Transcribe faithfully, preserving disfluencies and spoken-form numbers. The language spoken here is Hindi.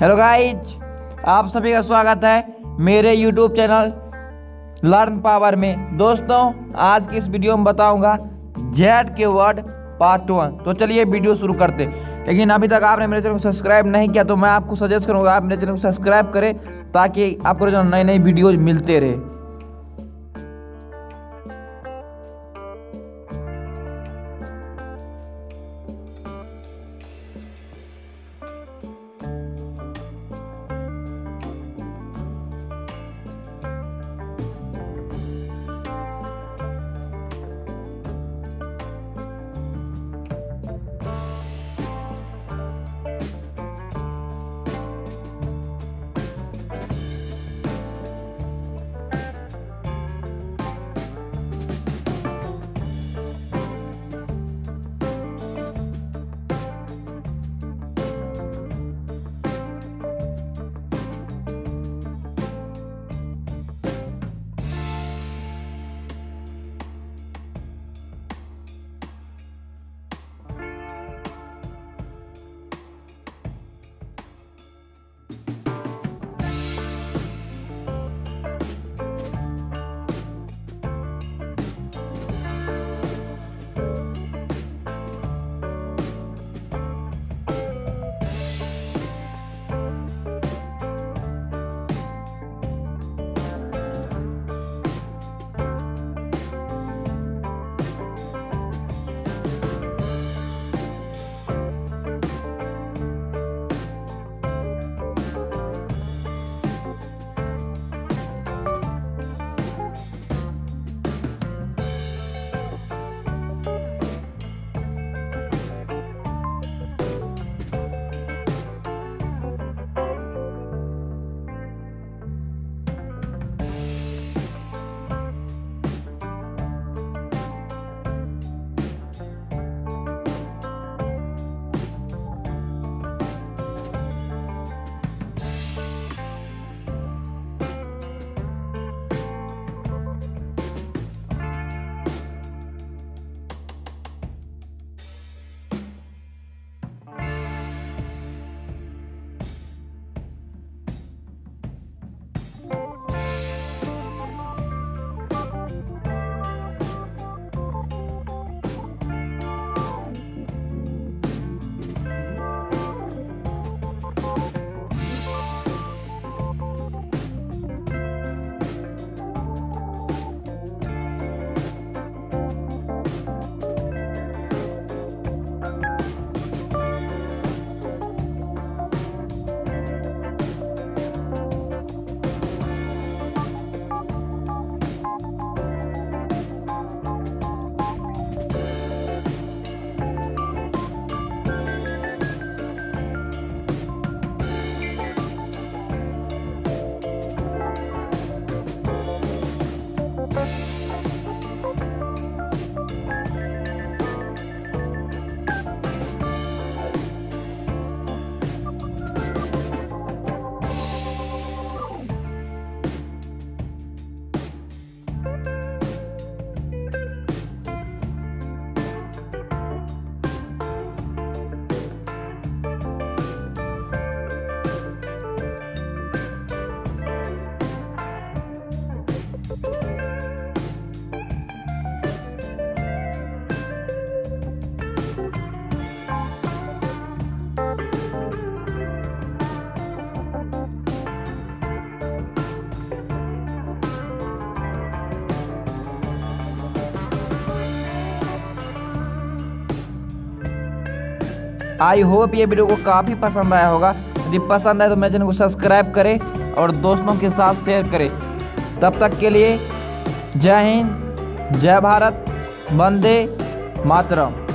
हेलो गाइज, आप सभी का स्वागत है मेरे यूट्यूब चैनल लर्न पावर में। दोस्तों, आज की इस वीडियो में बताऊंगा जेड के वर्ड पार्ट वन। तो चलिए वीडियो शुरू करते। लेकिन अभी तक आपने मेरे चैनल को सब्सक्राइब नहीं किया तो मैं आपको सजेस्ट करूंगा आप मेरे चैनल को सब्सक्राइब करें ताकि आपको जो नई नई वीडियोज मिलते रहे। आई होप ये वीडियो को काफ़ी पसंद आया होगा। यदि पसंद आए तो मेरे चैनल को सब्सक्राइब करें और दोस्तों के साथ शेयर करें। तब तक के लिए जय हिंद, जय भारत, वंदे मातरम।